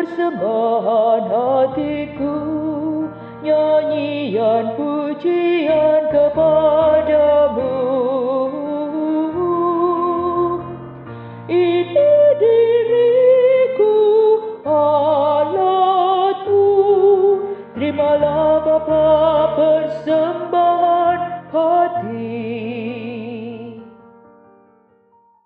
Persembahan hatiku, nyanyian pujian kepadamu. Ini diriku, alatmu, terimalah Bapa persembahan.